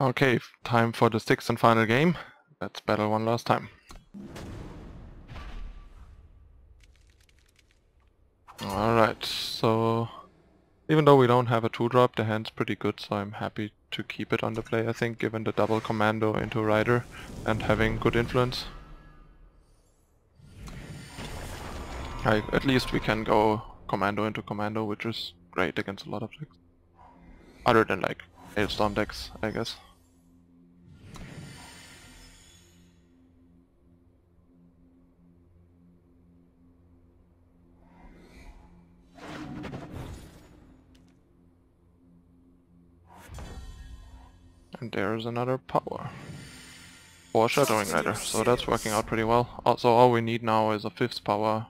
Okay, time for the sixth and final game. Let's battle one last time. Alright, so even though we don't have a 2-drop, the hand's pretty good, so I'm happy to keep it on the play, I think, given the double commando into Rider and having good influence. At least we can go commando into commando, which is great against a lot of decks. Other than like Hailstorm decks, I guess. And there's another power. Or Shelterwing Rider, so that's working out pretty well. Also, all we need now is a fifth power,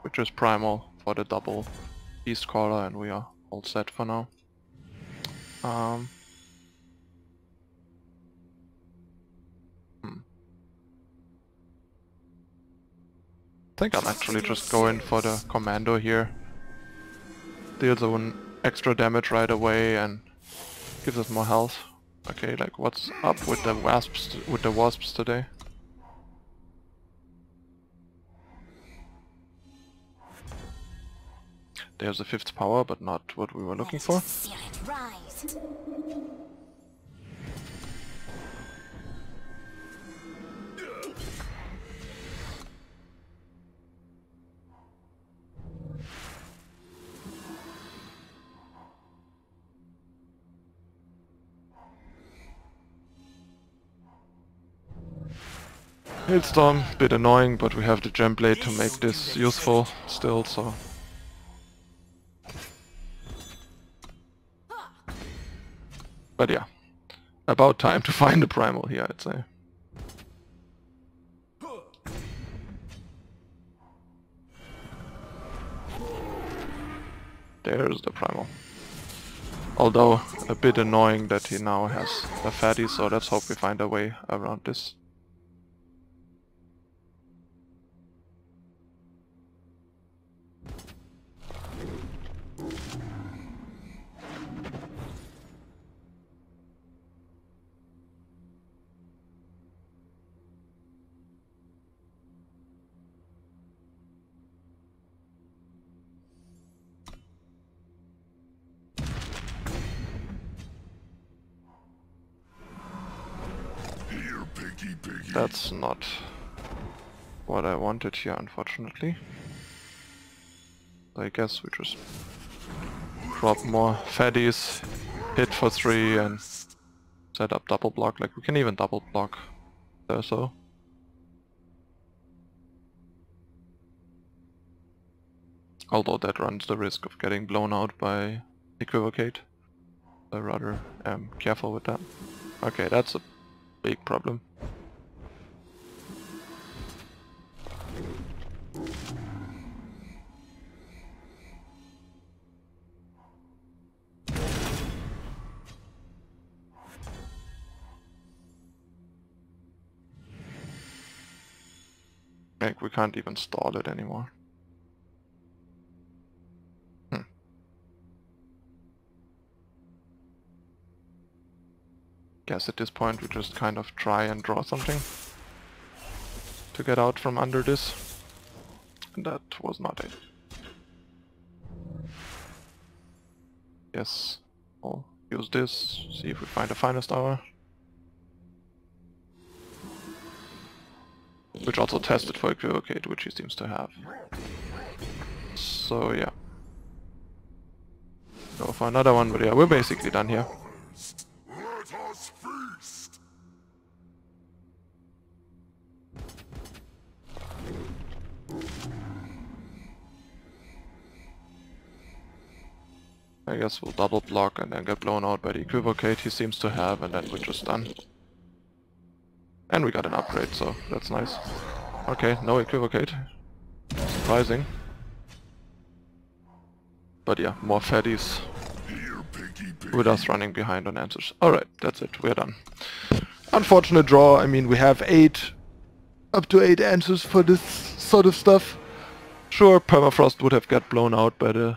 which is primal for the double Feast-Caller, and we are all set for now. I think I'll actually just go in for the commando here. Deals an extra damage right away and gives us more health. Okay, like what's up with the wasps? Today? There's a fifth power, but not what we were looking for. Hailstorm, bit annoying, but we have the gem blade to make this useful still, so... But yeah, about time to find the primal here, I'd say. There's the primal. Although, a bit annoying that he now has a fatty, so let's hope we find a way around this. That's not what I wanted here, unfortunately. I guess we just drop more fatties, hit for 3 and set up double block. Like, we can even double block there, so. Although that runs the risk of getting blown out by Equivocate. I rather am careful with that. Okay, that's a big problem. Like, we can't even stall it anymore. Guess at this point we just kind of try and draw something to get out from under this. And that was not it. Yes, I'll use this, see if we find a Finest Hour. Which also tested for Equivocate, which he seems to have. So yeah. Go for another one, but yeah, we're basically done here. I guess we'll double block and then get blown out by the Equivocate he seems to have, and then we're just done. And we got an upgrade, so that's nice. Okay, no Equivocate. Surprising. But yeah, more fatties with us running behind on answers. Alright, that's it, we're done. Unfortunate draw. I mean, we have up to eight answers for this sort of stuff. Sure, Permafrost would have got blown out by the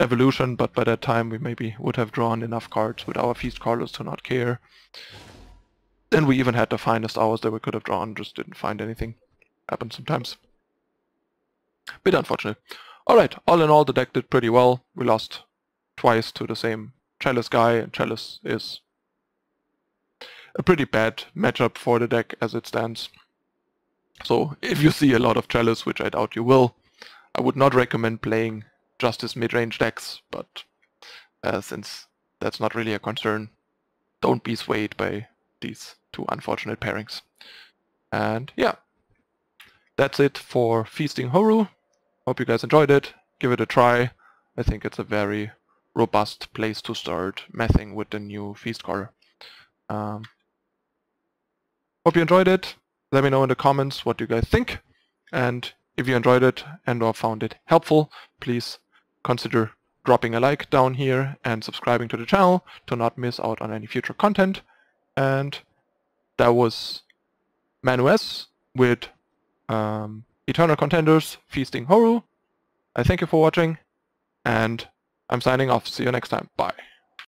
evolution, but by that time we maybe would have drawn enough cards with our Feast-Callers to not care. And we even had the Finest Hours that we could have drawn, just didn't find anything. Happens sometimes. Bit unfortunate. Alright, all in all the deck did pretty well. We lost twice to the same Chalice guy, and Chalice is a pretty bad matchup for the deck as it stands. So if you see a lot of Chalice, which I doubt you will, I would not recommend playing Justice mid-range decks, but since that's not really a concern, don't be swayed by these two unfortunate pairings. And yeah, that's it for Feasting Hooru. Hope you guys enjoyed it. Give it a try. I think it's a very robust place to start messing with the new Feast-Caller. Hope you enjoyed it. Let me know in the comments what you guys think, and if you enjoyed it and or found it helpful, please consider dropping a like down here and subscribing to the channel to not miss out on any future content. And that was ManuS with Eternal Contenders Feasting Hooru. I thank you for watching, and I'm signing off. See you next time. Bye.